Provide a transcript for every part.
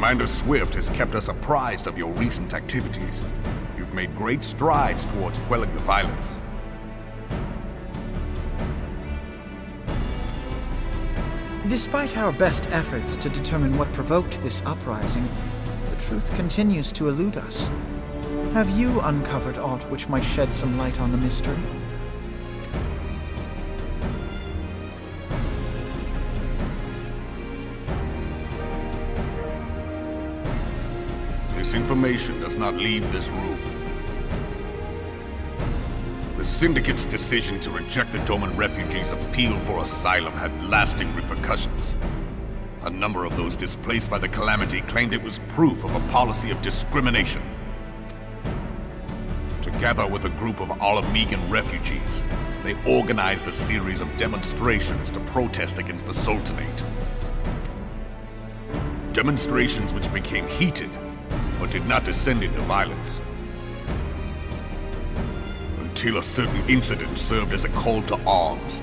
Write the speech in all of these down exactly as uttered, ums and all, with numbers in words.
Commander Swift has kept us apprised of your recent activities. You've made great strides towards quelling the violence. Despite our best efforts to determine what provoked this uprising, the truth continues to elude us. Have you uncovered aught which might shed some light on the mystery? This information does not leave this room. The Syndicate's decision to reject the Doman refugees' appeal for asylum had lasting repercussions. A number of those displaced by the Calamity claimed it was proof of a policy of discrimination. Together with a group of Ala Mhigan refugees, they organized a series of demonstrations to protest against the Sultanate. Demonstrations which became heated, but did not descend into violence. Until a certain incident served as a call to arms.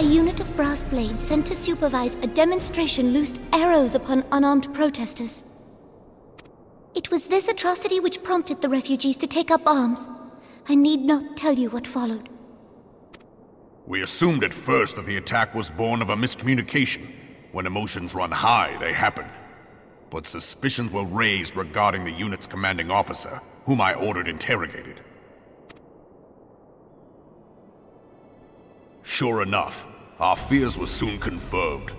A unit of brass blades sent to supervise a demonstration loosed arrows upon unarmed protesters. It was this atrocity which prompted the refugees to take up arms. I need not tell you what followed. We assumed at first that the attack was born of a miscommunication. When emotions run high, they happen. But suspicions were raised regarding the unit's commanding officer, whom I ordered interrogated. Sure enough, our fears were soon confirmed.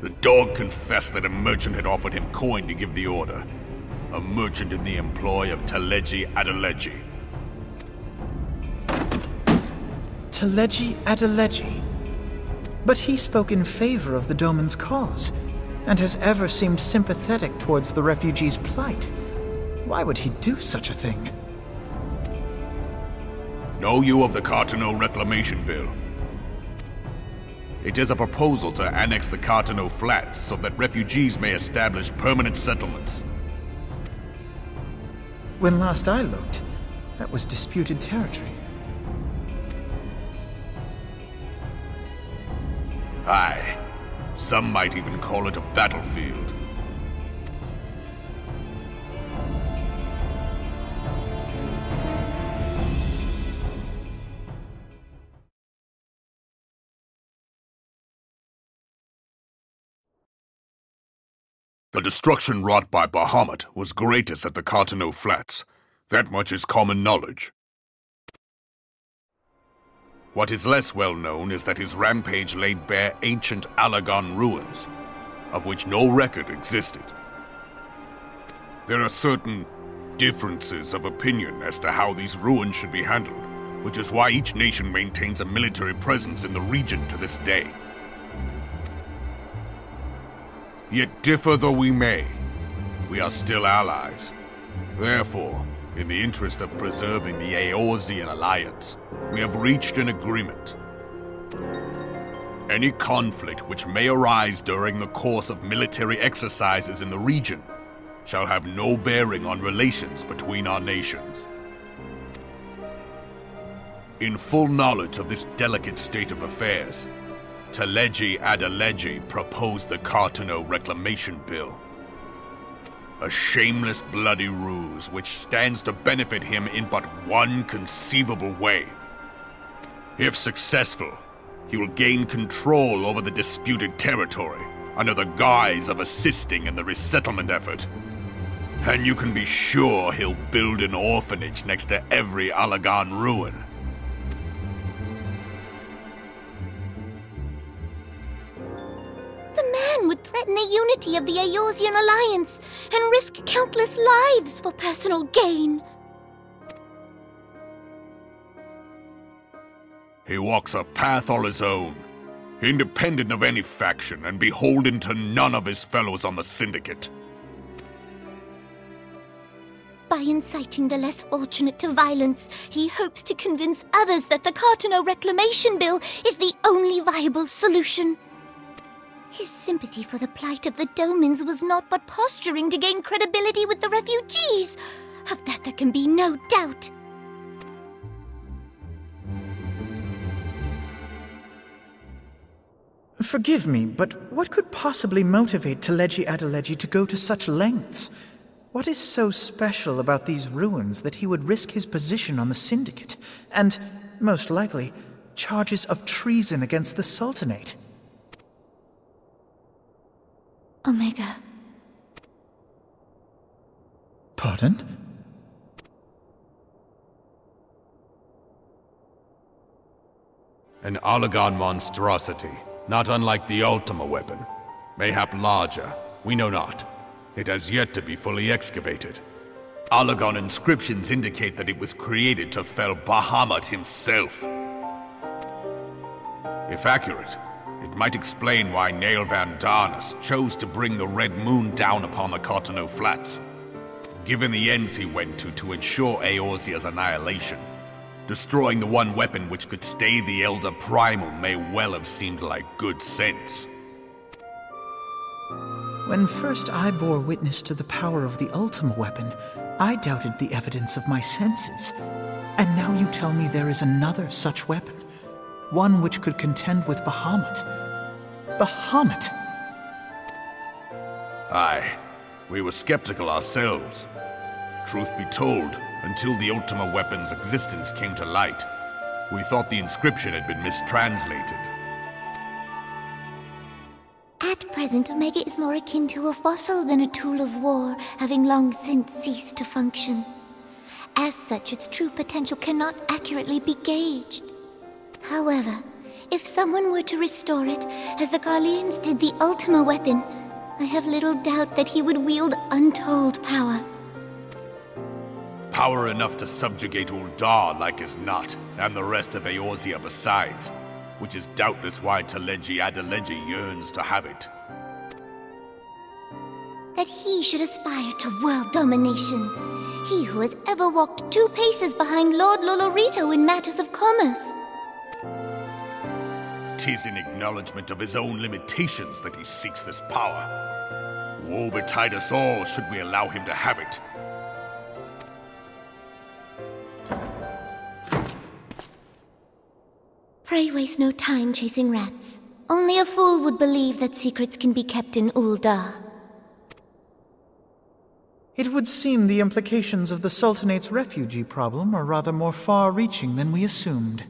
The dog confessed that a merchant had offered him coin to give the order. A merchant in the employ of Teledji Adeledji. Teledji Adeledji? But he spoke in favor of the Doman's cause, and has ever seemed sympathetic towards the refugees' plight. Why would he do such a thing? Know you of the Carteneau Reclamation Bill? It is a proposal to annex the Carteneau Flats so that refugees may establish permanent settlements. When last I looked, that was disputed territory. Aye. Some might even call it a battlefield. The destruction wrought by Bahamut was greatest at the Carteneau Flats. That much is common knowledge. What is less well known is that his rampage laid bare ancient Allagan ruins, of which no record existed. There are certain differences of opinion as to how these ruins should be handled, which is why each nation maintains a military presence in the region to this day. Yet differ though we may, we are still allies. Therefore, in the interest of preserving the Eorzean Alliance, we have reached an agreement. Any conflict which may arise during the course of military exercises in the region shall have no bearing on relations between our nations. In full knowledge of this delicate state of affairs, Teledji Adeledji proposed the Carteneau Reclamation Bill. A shameless bloody ruse which stands to benefit him in but one conceivable way. If successful, he will gain control over the disputed territory under the guise of assisting in the resettlement effort. And you can be sure he'll build an orphanage next to every Allagan ruin. Would threaten the unity of the Eorzean Alliance and risk countless lives for personal gain. He walks a path all his own, independent of any faction and beholden to none of his fellows on the Syndicate. By inciting the less fortunate to violence, he hopes to convince others that the Carteneau Reclamation Bill is the only viable solution. His sympathy for the plight of the Domans was naught but posturing to gain credibility with the refugees. Of that there can be no doubt. Forgive me, but what could possibly motivate Teledji Adeledji to go to such lengths? What is so special about these ruins that he would risk his position on the Syndicate, and, most likely, charges of treason against the Sultanate? Omega. Pardon? An Allagan monstrosity, not unlike the Ultima weapon. Mayhap larger, we know not. It has yet to be fully excavated. Oligon inscriptions indicate that it was created to fell Bahamut himself. If accurate, it might explain why Nail Van Darnus chose to bring the Red Moon down upon the Carteneau Flats, given the ends he went to to ensure Eorzea's annihilation. Destroying the one weapon which could stay the Elder Primal may well have seemed like good sense. When first I bore witness to the power of the Ultima weapon, I doubted the evidence of my senses. And now you tell me there is another such weapon, one which could contend with Bahamut. Bahamut! Aye. We were skeptical ourselves. Truth be told, until the Ultima weapon's existence came to light, we thought the inscription had been mistranslated. At present, Omega is more akin to a fossil than a tool of war, having long since ceased to function. As such, its true potential cannot accurately be gauged. However, if someone were to restore it, as the Garleans did the Ultima weapon, I have little doubt that he would wield untold power. Power enough to subjugate Ul'dah like as not, and the rest of Eorzea besides. Which is doubtless why Teledji Adeledji yearns to have it. That he should aspire to world domination. He who has ever walked two paces behind Lord Lolorito in matters of commerce. Tis in acknowledgement of his own limitations that he seeks this power. Woe betide us all should we allow him to have it. Pray waste no time chasing rats. Only a fool would believe that secrets can be kept in Ul'dah. It would seem the implications of the Sultanate's refugee problem are rather more far-reaching than we assumed.